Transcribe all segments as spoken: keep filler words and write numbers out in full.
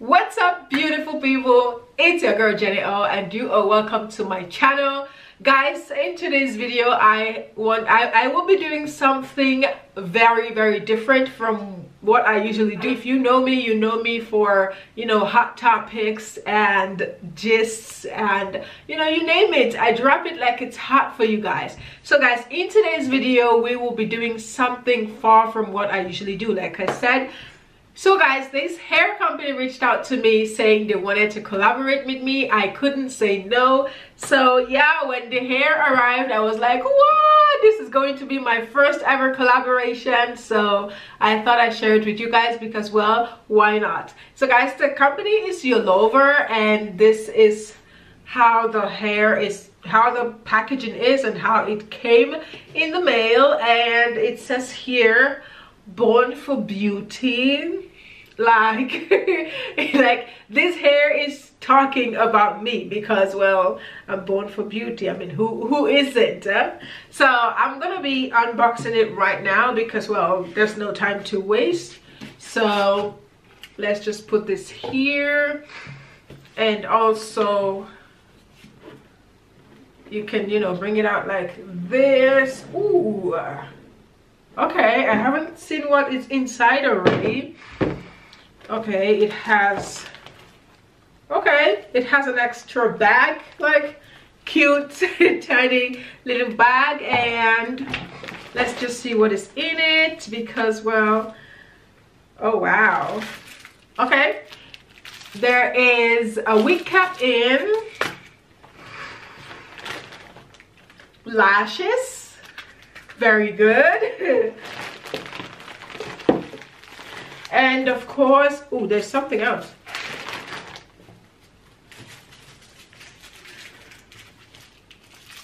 What's up, beautiful people? It's your girl Jenny O, and you are welcome to my channel. Guys, in today's video I want I, I will be doing something very very different from what I usually do. If you know me, you know me for, you know, hot topics and gists and, you know, you name it, I drop it like it's hot for you guys. So guys, in today's video we will be doing something far from what I usually do, like I said. So guys, this hair company reached out to me saying they wanted to collaborate with me. I couldn't say no. So yeah, when the hair arrived, I was like, what? This is going to be my first ever collaboration. So I thought I'd share it with you guys because, well, why not? So guys, the company is Yolova, and this is how the hair is, how the packaging is and how it came in the mail. And it says here, born for beauty. Like, like this hair is talking about me because, well, I'm born for beauty. I mean, who who isn't? Huh? So I'm gonna be unboxing it right now because, well, there's no time to waste. So let's just put this here, and also you can, you know, bring it out like this. Ooh. Okay, I haven't seen what is inside already. Okay, it has, okay, it has an extra bag, like cute tiny little bag, and let's just see what is in it because, well, oh wow. Okay, there is a wig cap in, lashes, very good, and of course, oh, there's something else.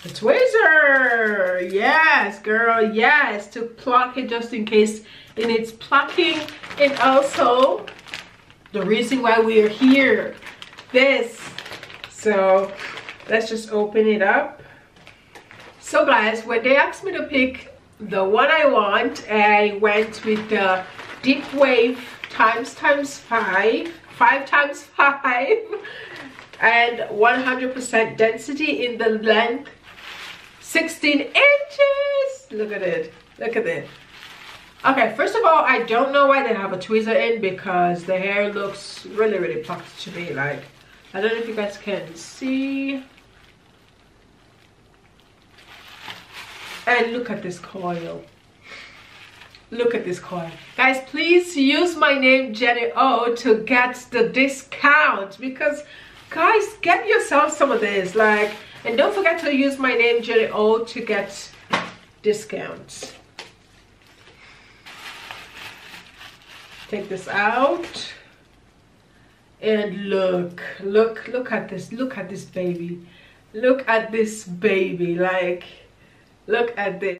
A tweezer, yes girl, yes, to pluck it just in case it needs plucking. And also the reason why we are here, this. So let's just open it up. So guys, when they asked me to pick the one I want, I went with the deep wave times times five, five times five, and one hundred percent density in the length, sixteen inches. Look at it, look at it. Okay, first of all, I don't know why they have a tweezer in because the hair looks really, really plucked to me. Like, I don't know if you guys can see. And look at this coil, look at this coil. Guys, please use my name Jenny O to get the discount because, guys, get yourself some of this. Like, and don't forget to use my name Jenny O to get discounts. Take this out and look, look, look at this, look at this baby, look at this baby, like, look at this.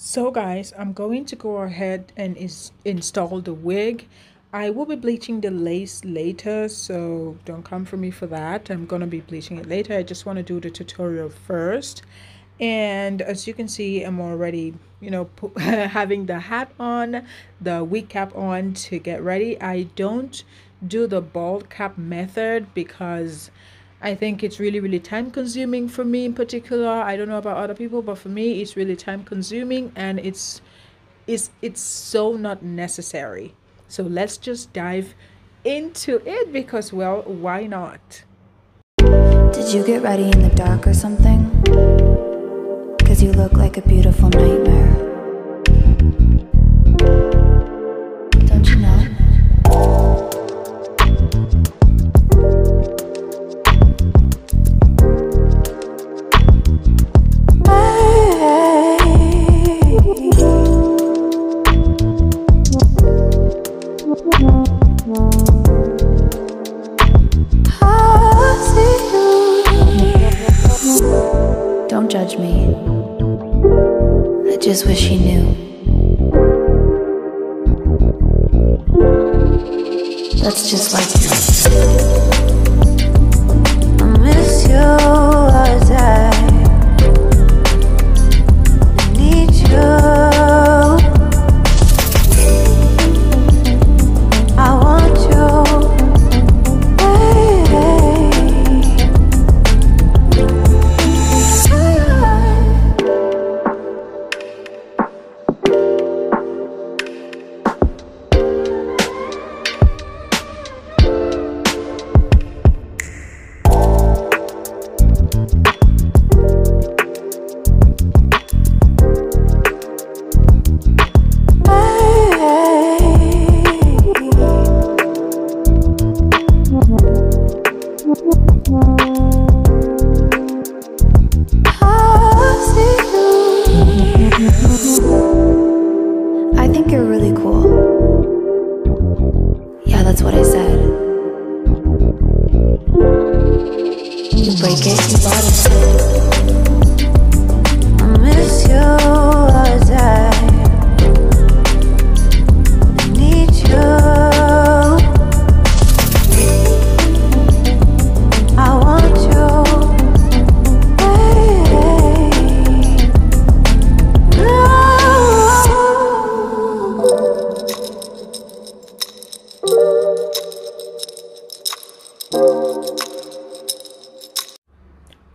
So guys, I'm going to go ahead and is install the wig. I will be bleaching the lace later, so don't come for me for that. I'm gonna be bleaching it later. I just want to do the tutorial first. And as you can see, I'm already, you know, having the hat on, the wig cap on to get ready. I don't do the bald cap method because I think it's really, really time consuming for me in particular. I don't know about other people, but for me, it's really time consuming and it's, it's, it's so not necessary. So let's just dive into it because, well, why not? Did you get ready in the dark or something? Cause you look like a beautiful nightmare. Don't you know? I see you. Don't judge me. I just wish he knew. That's just like you. I miss you all the time. I need you.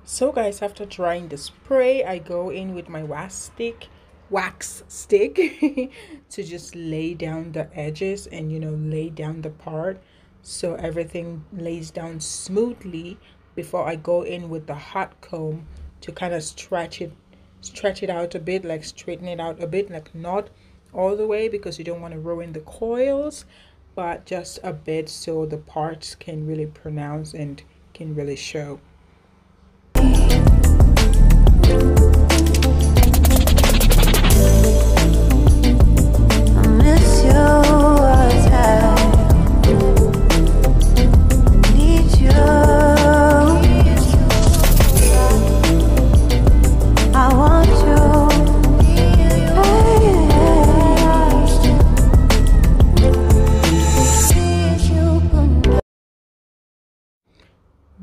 So guys, after drying the spray, I go in with my wax stick wax stick to just lay down the edges and, you know, lay down the part so everything lays down smoothly before I go in with the hot comb to kind of stretch it stretch it out a bit, like straighten it out a bit, like not all the way because you don't want to ruin the coils, but just a bit so the parts can really pronounce and can really show.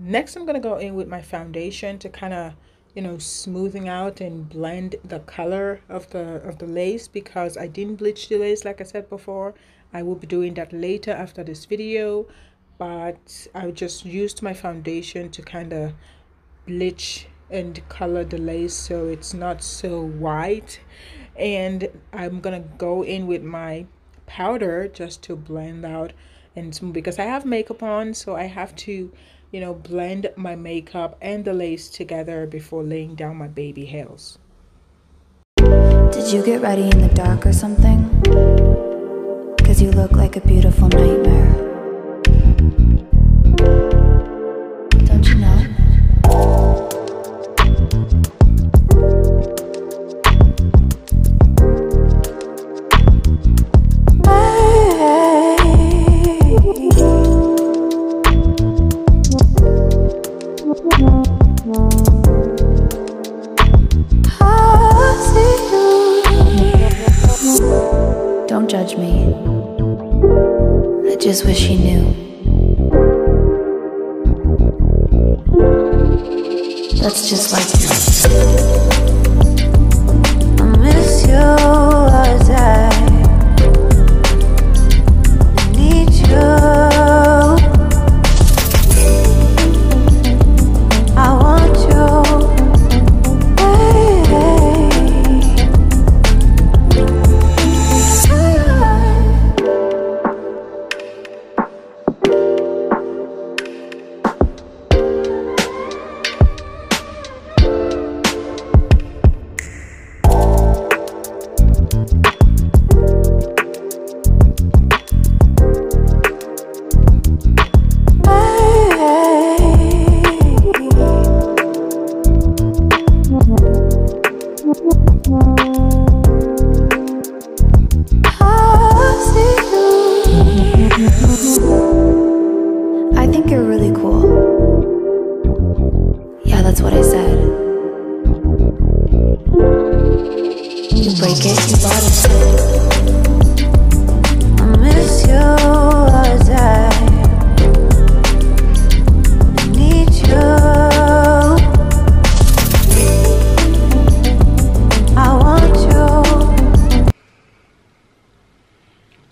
Next, I'm going to go in with my foundation to kind of, you know, smoothing out and blend the color of the of the lace, because I didn't bleach the lace like I said before. I will be doing that later after this video, but I just used my foundation to kind of bleach and color the lace so it's not so white. And I'm going to go in with my powder just to blend out and smooth, because I have makeup on, so I have to, you know, blend my makeup and the lace together before laying down my baby hairs. Did you get ready in the dark or something? Because you look like a beautiful nightmare. Don't you know? Just wish she knew. That's just like you. I miss you all the time. I need you.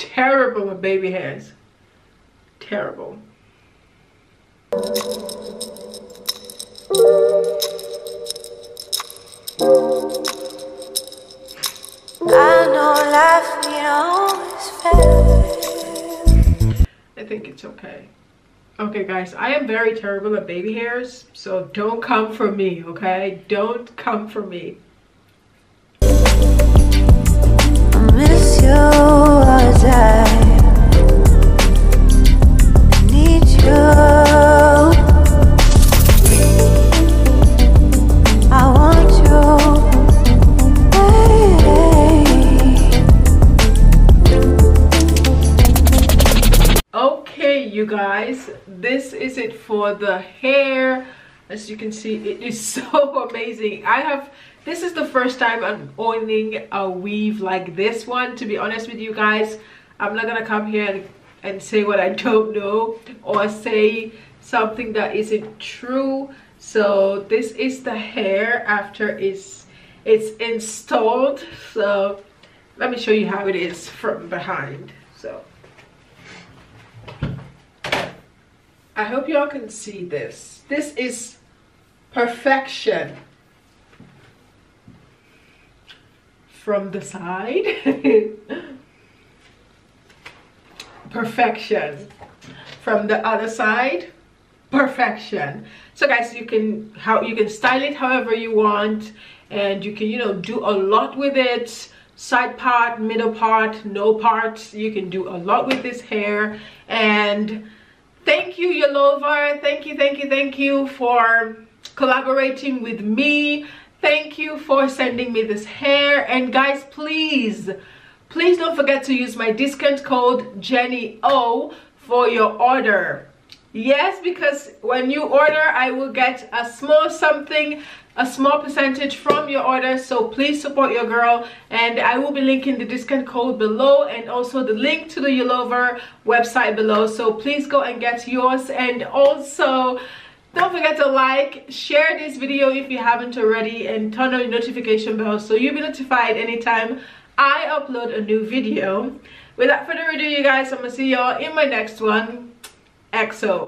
Terrible with baby hairs. Terrible. I think it's okay. Okay guys, I am very terrible at baby hairs, so don't come for me, okay? Don't come for me. I miss you all the time. I need you. for the hair. As you can see, it is so amazing. I have, this is the first time I'm owning a weave like this one, to be honest with you guys. I'm not gonna come here and, and say what I don't know or say something that isn't true. So this is the hair after it's it's installed. So let me show you how it is from behind. So I hope y'all can see this. This is perfection from the side. Perfection from the other side. Perfection. So guys, you can how you can style it however you want, and you can, you know, do a lot with it. Side part, middle part, no part. You can do a lot with this hair. And thank you, Yolova. Thank you, thank you, thank you for collaborating with me. Thank you for sending me this hair. And guys, please, please don't forget to use my discount code Jenny O for your order. Yes, because when you order, I will get a small something, a small percentage from your order. So please support your girl, and I will be linking the discount code below and also the link to the Yolova website below. So please go and get yours, and also don't forget to like, share this video if you haven't already, and turn on your notification bell so you'll be notified anytime I upload a new video. Without further ado, you guys, I'm gonna see y'all in my next one. X O